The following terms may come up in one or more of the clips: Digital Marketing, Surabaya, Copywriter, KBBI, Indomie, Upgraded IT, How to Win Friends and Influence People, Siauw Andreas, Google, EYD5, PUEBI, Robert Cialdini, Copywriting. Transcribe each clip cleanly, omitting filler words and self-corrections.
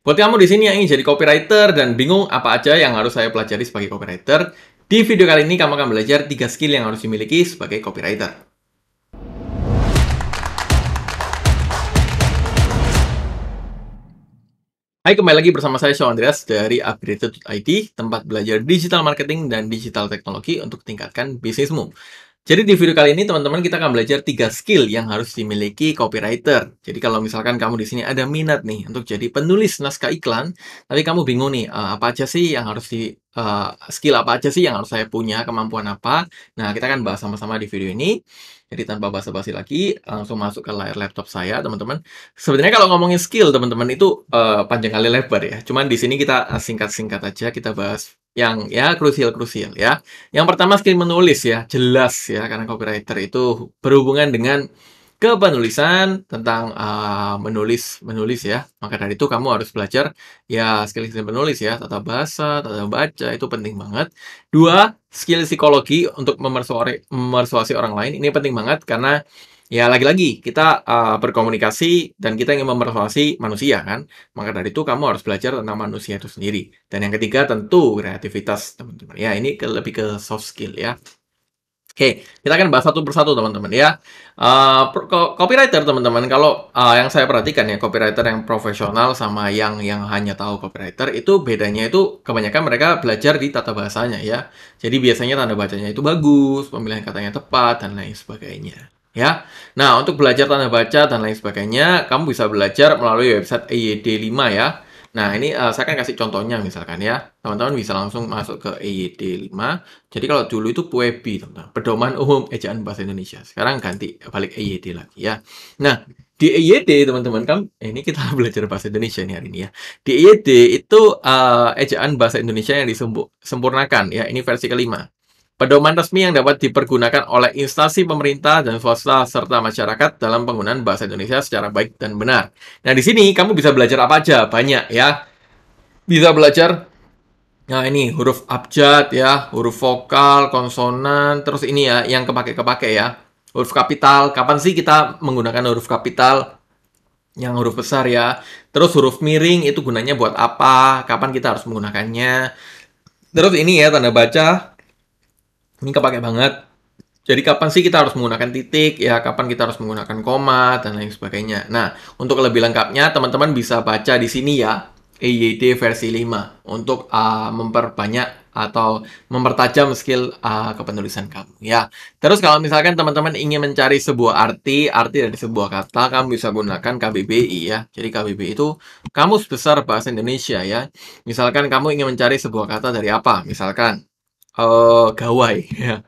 Buat kamu di sini yang ingin jadi copywriter dan bingung apa aja yang harus saya pelajari sebagai copywriter, di video kali ini kamu akan belajar 3 skill yang harus dimiliki sebagai copywriter. Hai, kembali lagi bersama saya Siauw Andreas dari Upgraded IT, tempat belajar digital marketing dan digital teknologi untuk tingkatkan bisnismu. Jadi di video kali ini teman-teman kita akan belajar 3 skill yang harus dimiliki copywriter. Jadi kalau misalkan kamu di sini ada minat nih untuk jadi penulis naskah iklan, tapi kamu bingung nih apa aja sih yang harus skill apa aja sih yang harus saya punya, kemampuan apa? Nah, kita akan bahas sama-sama di video ini. Jadi tanpa basa-basi lagi, langsung masuk ke layar laptop saya, teman-teman. Sebenarnya kalau ngomongin skill, teman-teman, itu panjang kali lebar ya. Cuman di sini kita singkat-singkat aja, kita bahas yang ya krusial-krusial ya. Yang pertama skill menulis ya, jelas ya, karena copywriter itu berhubungan dengan kepenulisan tentang menulis ya. Maka dari itu kamu harus belajar ya skill menulis ya, tata bahasa, tata baca itu penting banget. 2, skill psikologi untuk memersuasi orang lain. Ini penting banget karena ya lagi-lagi kita berkomunikasi dan kita ingin memersuasi manusia kan. Maka dari itu kamu harus belajar tentang manusia itu sendiri. Dan yang ketiga tentu kreativitas, teman-teman. Ya, ini lebih ke soft skill ya. Oke, kita akan bahas satu persatu teman-teman ya. Copywriter teman-teman, kalau yang saya perhatikan ya, copywriter yang profesional sama yang hanya tahu copywriter, itu bedanya itu kebanyakan mereka belajar di tata bahasanya ya. Jadi biasanya tanda bacanya itu bagus, pemilihan katanya tepat, dan lain sebagainya ya. Nah, untuk belajar tanda baca dan lain sebagainya, kamu bisa belajar melalui website EYD5 ya. Nah, ini saya akan kasih contohnya misalkan ya. Teman-teman bisa langsung masuk ke EYD5. Jadi kalau dulu itu PUEBI, teman-teman, Pedoman Umum Ejaan Bahasa Indonesia. Sekarang ganti balik EYD lagi ya. Nah, di EYD teman-teman, ini kita belajar bahasa Indonesia nih hari ini ya. Di EYD itu ejaan bahasa Indonesia yang disempurnakan ya. Ini versi kelima. Pedoman resmi yang dapat dipergunakan oleh instansi pemerintah dan swasta serta masyarakat dalam penggunaan bahasa Indonesia secara baik dan benar. Nah, di sini kamu bisa belajar apa aja? Banyak ya. Bisa belajar, nah ini huruf abjad ya, huruf vokal, konsonan, terus ini ya yang kepake-kepake ya. Huruf kapital, kapan sih kita menggunakan huruf kapital? Yang huruf besar ya. Terus huruf miring itu gunanya buat apa? Kapan kita harus menggunakannya? Terus ini ya tanda baca. Ini kepake banget. Jadi kapan sih kita harus menggunakan titik, ya kapan kita harus menggunakan koma, dan lain sebagainya. Nah, untuk lebih lengkapnya, teman-teman bisa baca di sini ya, EYD versi 5, untuk memperbanyak atau mempertajam skill kepenulisan kamu ya. Terus kalau misalkan teman-teman ingin mencari sebuah arti dari sebuah kata, kamu bisa gunakan KBBI ya. Jadi KBBI itu Kamus Besar Bahasa Indonesia ya. Misalkan kamu ingin mencari sebuah kata dari apa, misalkan gawai ya.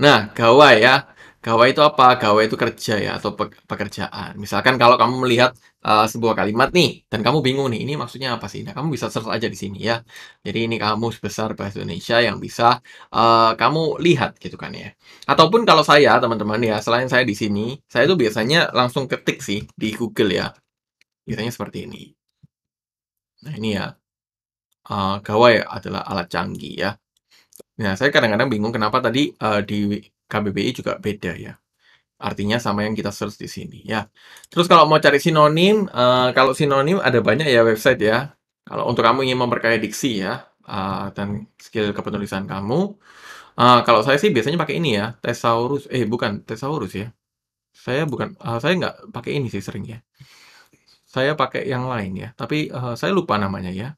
Nah, gawai ya. Gawai itu apa? Gawai itu kerja ya, atau pekerjaan. Misalkan kalau kamu melihat sebuah kalimat nih dan kamu bingung nih, ini maksudnya apa sih? Nah, kamu bisa search aja di sini ya. Jadi ini Kamus Besar Bahasa Indonesia yang bisa kamu lihat gitu kan ya. Ataupun kalau saya teman-teman ya, selain saya di sini, saya itu biasanya langsung ketik sih di Google ya. Biasanya seperti ini. Nah, ini ya. Gawai adalah alat canggih ya. Nah, saya kadang-kadang bingung kenapa tadi di KBBI juga beda ya. Artinya sama yang kita search di sini ya. Terus kalau mau cari sinonim, kalau sinonim ada banyak ya website ya. Kalau untuk kamu ingin memperkaya diksi ya, dan skill kepenulisan kamu. Kalau saya sih biasanya pakai ini ya, thesaurus. Bukan, thesaurus ya. Saya nggak pakai ini sih sering ya. Saya pakai yang lain ya, tapi saya lupa namanya ya.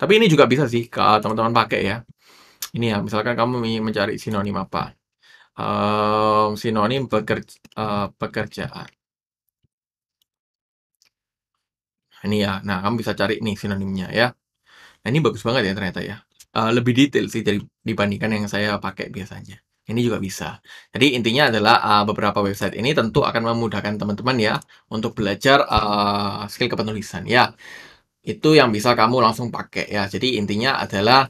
Tapi ini juga bisa sih teman-teman pakai ya. Ini ya, misalkan kamu ingin mencari sinonim apa? Sinonim pekerjaan. Ini ya, nah kamu bisa cari nih sinonimnya ya. Nah, ini bagus banget ya ternyata ya. Lebih detail sih dibandingkan yang saya pakai biasanya. Ini juga bisa. Jadi intinya adalah beberapa website ini tentu akan memudahkan teman-teman ya untuk belajar skill kepenulisan ya. Itu yang bisa kamu langsung pakai ya. Jadi intinya adalah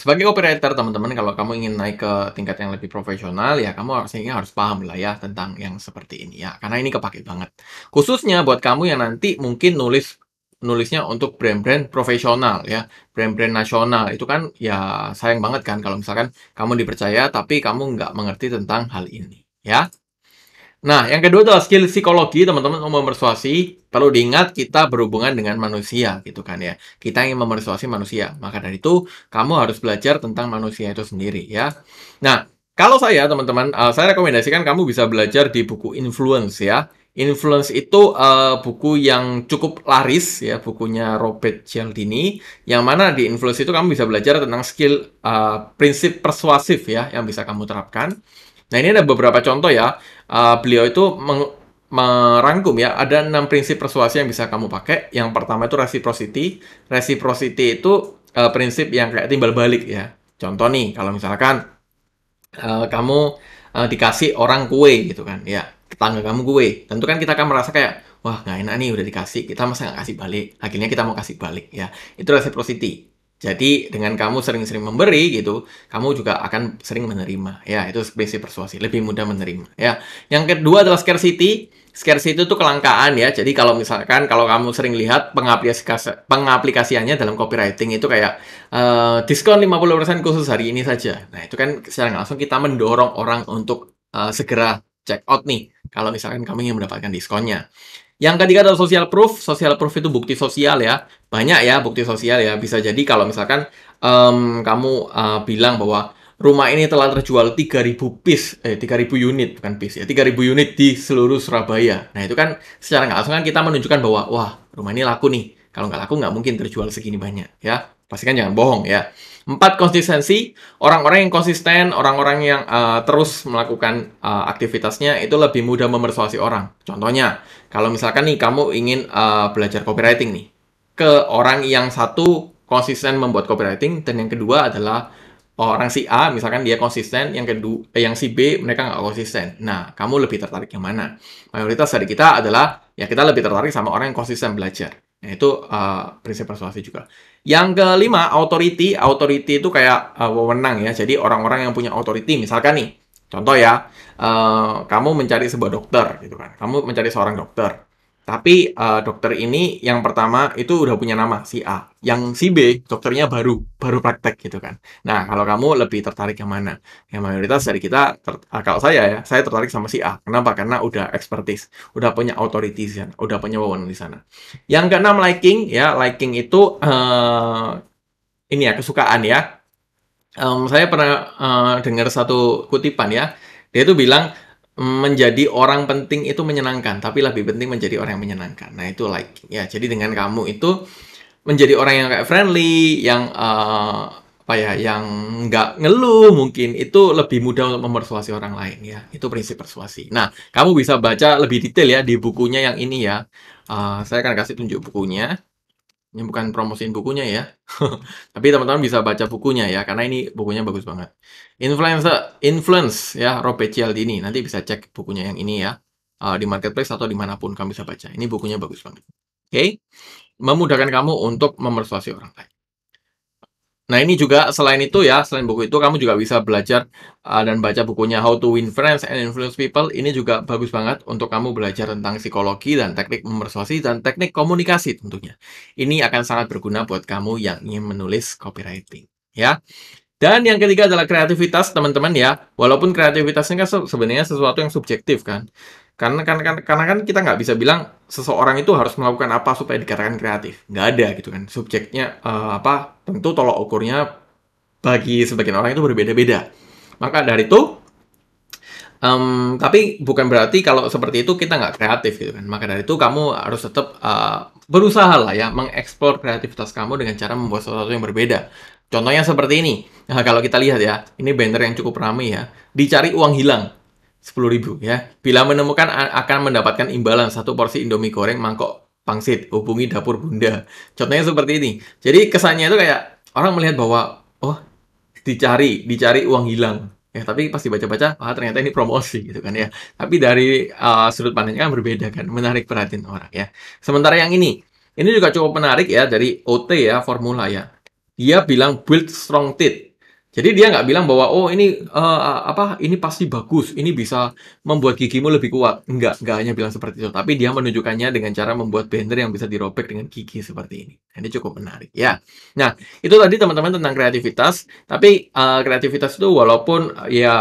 sebagai copywriter teman-teman, kalau kamu ingin naik ke tingkat yang lebih profesional ya, kamu harus paham lah ya tentang yang seperti ini ya, karena ini kepake banget khususnya buat kamu yang nanti mungkin nulisnya untuk brand-brand profesional ya, brand-brand nasional. Itu kan ya sayang banget kan kalau misalkan kamu dipercaya tapi kamu nggak mengerti tentang hal ini ya. Nah, yang kedua adalah skill psikologi, teman-teman, untuk memersuasi. Perlu diingat, kita berhubungan dengan manusia, gitu kan ya. Kita ingin memersuasi manusia. Maka dari itu, kamu harus belajar tentang manusia itu sendiri, ya. Nah, kalau saya, teman-teman, saya rekomendasikan kamu bisa belajar di buku Influence, ya. Influence itu buku yang cukup laris, ya, bukunya Robert Cialdini, yang mana di Influence itu kamu bisa belajar tentang skill prinsip persuasif, ya, yang bisa kamu terapkan. Nah, ini ada beberapa contoh, ya. Beliau itu merangkum, ya, ada 6 prinsip persuasi yang bisa kamu pakai. Yang pertama itu reciprocity. Reciprocity itu prinsip yang kayak timbal balik, ya. Contoh nih, kalau misalkan kamu dikasih orang kue, gitu kan, ya, tetangga kamu kue, tentu kan kita akan merasa kayak, wah, nggak enak nih, udah dikasih, kita masa nggak kasih balik. Akhirnya kita mau kasih balik, ya. Itu reciprocity. Jadi, dengan kamu sering-sering memberi, gitu, kamu juga akan sering menerima. Ya, itu prinsip persuasi. Lebih mudah menerima, ya. Yang kedua adalah scarcity. Scarcity itu kelangkaan, ya. Jadi, kalau misalkan, kalau kamu sering lihat pengaplikasiannya dalam copywriting itu kayak diskon 50% khusus hari ini saja. Nah, itu kan secara langsung kita mendorong orang untuk segera check out nih. Kalau misalkan kamu ingin mendapatkan diskonnya. Yang ketiga adalah social proof. Social proof itu bukti sosial, ya. Banyak, ya, bukti sosial, ya. Bisa jadi kalau misalkan kamu bilang bahwa rumah ini telah terjual 3.000 unit, bukan piece, ya, 3.000 unit di seluruh Surabaya. Nah, itu kan secara nggak langsung kan kita menunjukkan bahwa, wah, rumah ini laku nih. Kalau nggak laku, nggak mungkin terjual segini banyak, ya. Pastikan jangan bohong, ya. 4, konsistensi. Orang-orang yang konsisten, orang-orang yang terus melakukan aktivitasnya itu lebih mudah memersuasi orang. Contohnya, kalau misalkan nih kamu ingin belajar copywriting nih, ke orang yang satu konsisten membuat copywriting, dan yang kedua adalah orang si A, misalkan dia konsisten, yang kedua, yang si B, mereka nggak konsisten. Nah, kamu lebih tertarik yang mana? Mayoritas dari kita adalah, ya, kita lebih tertarik sama orang yang konsisten belajar. Nah, itu prinsip persuasi juga. Yang kelima, authority. Authority itu kayak wewenang, ya. Jadi, orang-orang yang punya authority, misalkan nih, contoh, ya, kamu mencari sebuah dokter, gitu kan. Kamu mencari seorang dokter. Tapi, dokter ini yang pertama itu udah punya nama, si A. Yang si B, dokternya baru praktek, gitu kan. Nah, kalau kamu lebih tertarik yang mana? Yang mayoritas dari kita, kalau saya, ya, saya tertarik sama si A. Kenapa? Karena udah expertise, udah punya authority, udah punya wewenang di sana. Yang keenam, liking, ya. Liking itu, ini, ya, kesukaan, ya. Saya pernah dengar satu kutipan, ya. Dia itu bilang, menjadi orang penting itu menyenangkan, tapi lebih penting menjadi orang yang menyenangkan. Nah, itu liking, ya. Jadi, dengan kamu itu menjadi orang yang kayak friendly, yang apa, ya, yang nggak ngeluh, mungkin itu lebih mudah untuk memersuasi orang lain, ya. Itu prinsip persuasi. Nah, kamu bisa baca lebih detail, ya, di bukunya yang ini, ya. Saya akan kasih tunjuk bukunya. Ini bukan promosiin bukunya, ya. Tapi teman-teman bisa baca bukunya, ya, karena ini bukunya bagus banget. Influence, ya, Robert Cialdini. Nanti bisa cek bukunya yang ini, ya. Di marketplace atau dimanapun kamu bisa baca. Ini bukunya bagus banget. Oke? Okay? Memudahkan kamu untuk memersuasi orang lain. Nah, ini juga selain itu, ya, selain buku itu, kamu juga bisa belajar dan baca bukunya How to Win Friends and Influence People. Ini juga bagus banget untuk kamu belajar tentang psikologi dan teknik memersuasi dan teknik komunikasi tentunya. Ini akan sangat berguna buat kamu yang ingin menulis copywriting, ya. Dan yang ketiga adalah kreativitas, teman-teman, ya. Walaupun kreativitasnya kan sebenarnya sesuatu yang subjektif, kan. Karena kan kita nggak bisa bilang seseorang itu harus melakukan apa supaya dikatakan kreatif. Nggak ada, gitu kan. Subjeknya apa, tentu tolok ukurnya bagi sebagian orang itu berbeda-beda. Maka dari itu, tapi bukan berarti kalau seperti itu kita nggak kreatif, gitu kan. Maka dari itu kamu harus tetap berusaha lah, ya, mengeksplor kreativitas kamu dengan cara membuat sesuatu yang berbeda. Contohnya seperti ini. Nah, kalau kita lihat, ya, ini banner yang cukup ramai, ya. Dicari uang hilang. 10.000, ya. Bila menemukan akan mendapatkan imbalan 1 porsi Indomie goreng mangkok pangsit, hubungi dapur bunda. Contohnya seperti ini. Jadi kesannya itu kayak orang melihat bahwa, oh, dicari uang hilang. Ya, tapi pasti baca-baca, ah, ternyata ini promosi, gitu kan, ya. Tapi dari sudut pandangnya kan berbeda, kan, menarik perhatian orang, ya. Sementara yang ini juga cukup menarik, ya, dari OT, ya, formula, ya. Dia bilang build strong team. Jadi dia nggak bilang bahwa oh ini ini pasti bagus, ini bisa membuat gigimu lebih kuat. Nggak hanya bilang seperti itu, tapi dia menunjukkannya dengan cara membuat blender yang bisa dirobek dengan gigi seperti ini. Ini cukup menarik ya. Nah, itu tadi teman-teman tentang kreativitas. Tapi kreativitas itu walaupun ya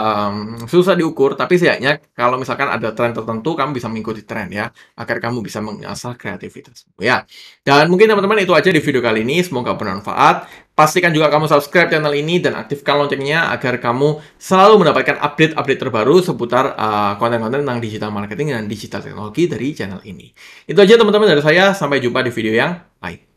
susah diukur, tapi setidaknya kalau misalkan ada tren tertentu, kamu bisa mengikuti tren ya, agar kamu bisa mengasah kreativitas ya. Dan mungkin teman-teman itu aja di video kali ini. Semoga bermanfaat. Pastikan juga kamu subscribe channel ini dan aktifkan loncengnya agar kamu selalu mendapatkan update-update terbaru seputar konten-konten tentang digital marketing dan digital teknologi dari channel ini. Itu aja teman-teman dari saya, sampai jumpa di video yang lain.